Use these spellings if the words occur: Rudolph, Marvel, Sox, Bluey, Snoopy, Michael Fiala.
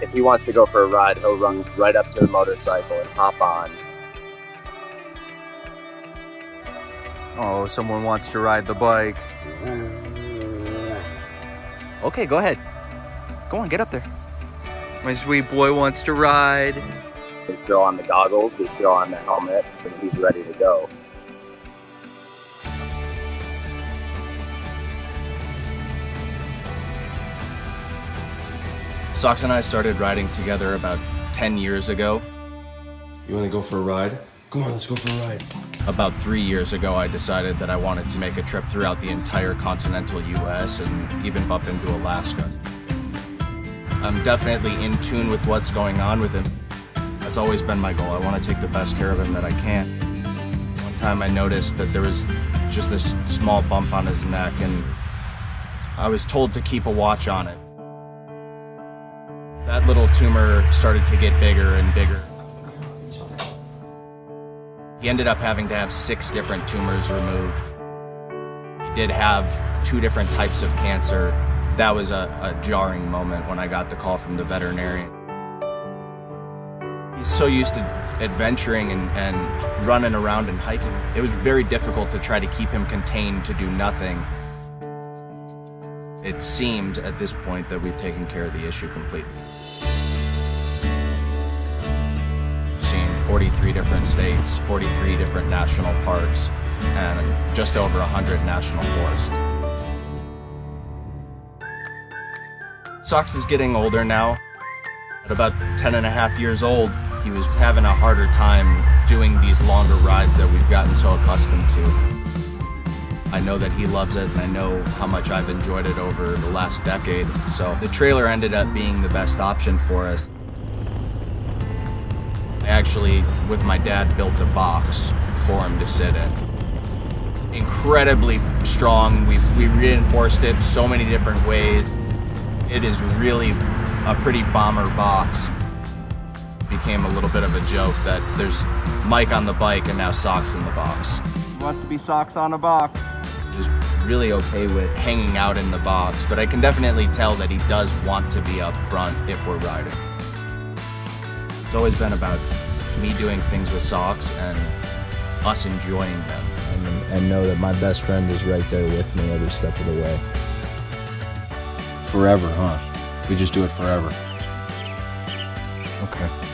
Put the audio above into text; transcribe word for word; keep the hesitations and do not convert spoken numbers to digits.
If he wants to go for a ride, he'll run right up to the motorcycle and hop on. Oh, someone wants to ride the bike. Okay, go ahead. Go on, get up there. My sweet boy wants to ride. We throw on the goggles, we throw on the helmet, and he's ready to go. Sox and I started riding together about ten years ago. You want to go for a ride? Come on, let's go for a ride. About three years ago, I decided that I wanted to make a trip throughout the entire continental U S and even bump into Alaska. I'm definitely in tune with what's going on with him. That's always been my goal. I want to take the best care of him that I can. One time I noticed that there was just this small bump on his neck, and I was told to keep a watch on it. That little tumor started to get bigger and bigger. He ended up having to have six different tumors removed. He did have two different types of cancer. That was a, a jarring moment when I got the call from the veterinarian. He's so used to adventuring and, and running around and hiking. It was very difficult to try to keep him contained to do nothing. It seemed at this point that we've taken care of the issue completely. forty-three different states, forty-three different national parks, and just over one hundred national forests. Sox is getting older now. At about ten and a half years old, he was having a harder time doing these longer rides that we've gotten so accustomed to. I know that he loves it, and I know how much I've enjoyed it over the last decade, so the trailer ended up being the best option for us. I actually, with my dad, built a box for him to sit in. Incredibly strong. We, we reinforced it so many different ways. It is really a pretty bomber box. It became a little bit of a joke that there's Mike on the bike and now Sox in the box. He wants to be Sox on a box. He's really okay with hanging out in the box, but I can definitely tell that he does want to be up front if we're riding. It's always been about me doing things with Sox and us enjoying them. And, and know that my best friend is right there with me every step of the way. Forever, huh? We just do it forever. Okay.